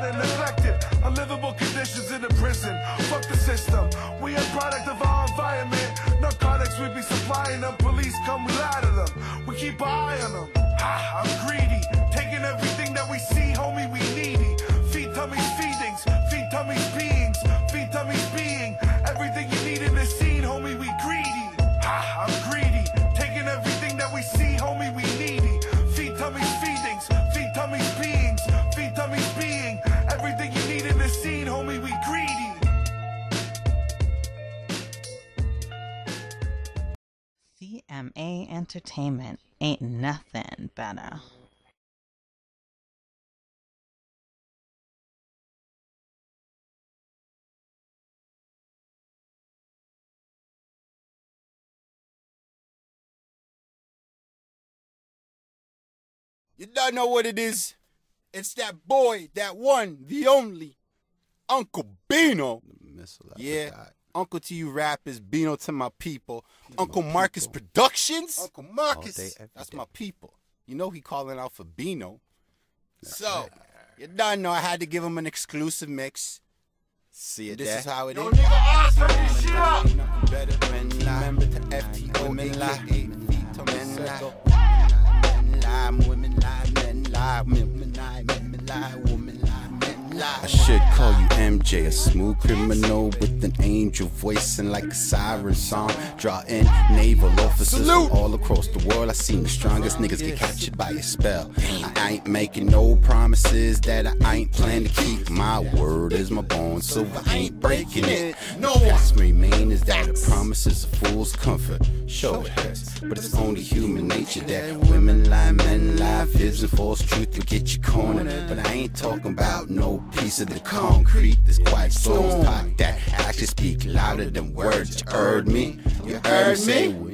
getting neglected. Unlivable conditions in the prison. Fuck the system. We a product of our environment. Narcotics, we be supplying them. Police come, we lie to them. We keep an eye on them. Ha, I'm greedy. Taking everything that we see, homie, we needy. Feed tummies, feedings. Feed tummies, beings. Feed tummies, being. Everything you need in this scene, homie, we greedy. Ha, I'm greedy. Taking everything that we see, homie, we needy. Feed tummies, feedings. Feed tummies, beings. Feed tummies, being. Everything you need in this scene, homie, we greedy. CMA Entertainment. Ain't nothing better. You don't know what it is. It's that boy, that one, the only, Uncle B-N0. Yeah. Uncle to you rappers, B-N0 to my people. Uncle Marcus Productions. Uncle Marcus, that's my people. You know he calling out for B-N0. So, you done know I had to give him an exclusive mix. See it. This is how it is. Yo, nigga, ass for this shit up. Better men lie. Remember to FTO, men lie. 8 feet to men lie. Men lie, women lie, men lie. Women lie, men lie, women lie. I should call you MJ, a smooth criminal with an angel voice and like a siren song. Draw in naval officers from all across the world. I seen the strongest niggas get captured by a spell. I ain't making no promises that I ain't plan to keep. My word is my bond, so I ain't breaking it. No what's remain is that a promise is a fool's comfort. Sure it hurts, but it's only human nature that women lie, men lie. Fibs and false truth will get you cornered, but I ain't talking about no piece of the concrete. This quiet soul's talk that actually speak louder than words. You heard me? You heard me?